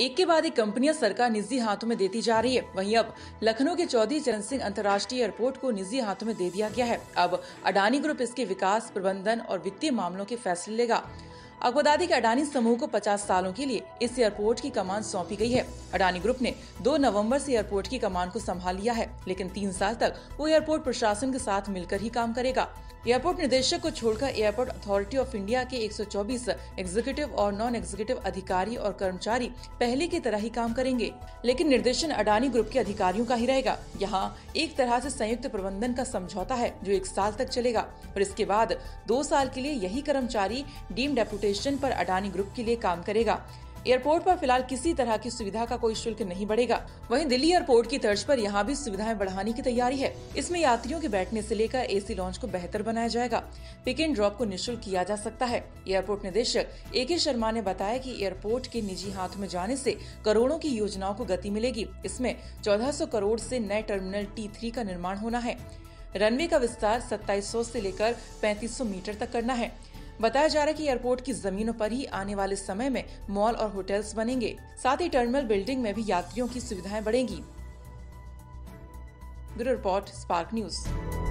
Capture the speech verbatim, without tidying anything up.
एक के बाद एक कंपनियां सरकार निजी हाथों में देती जा रही है। वहीं अब लखनऊ के चौधरी चरण सिंह अंतर्राष्ट्रीय एयरपोर्ट को निजी हाथों में दे दिया गया है। अब अडानी ग्रुप इसके विकास, प्रबंधन और वित्तीय मामलों के फैसले लेगा। आपको बता दें कि अडानी समूह को पचास सालों के लिए इस एयरपोर्ट की कमान सौंपी गई है। अडानी ग्रुप ने दो नवंबर से एयरपोर्ट की कमान को संभाल लिया है, लेकिन तीन साल तक वो एयरपोर्ट प्रशासन के साथ मिलकर ही काम करेगा। एयरपोर्ट निदेशक को छोड़कर एयरपोर्ट अथॉरिटी ऑफ इंडिया के एक सौ चौबीस एग्जीक्यूटिव और नॉन एग्जीक्यूटिव अधिकारी और कर्मचारी पहले की तरह ही काम करेंगे, लेकिन निर्देशन अडानी ग्रुप के अधिकारियों का ही रहेगा। यहाँ एक तरह से संयुक्त प्रबंधन का समझौता है जो एक साल तक चलेगा और इसके बाद दो साल के लिए यही कर्मचारी डीम डेपुटेशन पर अडानी ग्रुप के लिए काम करेगा। एयरपोर्ट पर फिलहाल किसी तरह की सुविधा का कोई शुल्क नहीं बढ़ेगा। वहीं दिल्ली एयरपोर्ट की तर्ज पर यहाँ भी सुविधाएं बढ़ाने की तैयारी है। इसमें यात्रियों के बैठने से लेकर एसी लॉन्च को बेहतर बनाया जाएगा। पिक एंड ड्रॉप को निःशुल्क किया जा सकता है। एयरपोर्ट निदेशक ए के शर्मा ने बताया कि एयरपोर्ट के निजी हाथ में जाने से करोड़ों की योजनाओं को गति मिलेगी। इसमें चौदह सौ करोड़ से नए टर्मिनल टी थ्री का निर्माण होना है। रनवे का विस्तार सत्ताईस सौ से लेकर पैंतीस सौ मीटर तक करना है। बताया जा रहा है कि एयरपोर्ट की जमीनों पर ही आने वाले समय में मॉल और होटल्स बनेंगे। साथ ही टर्मिनल बिल्डिंग में भी यात्रियों की सुविधाएं बढ़ेंगी। Bureau report, spark news.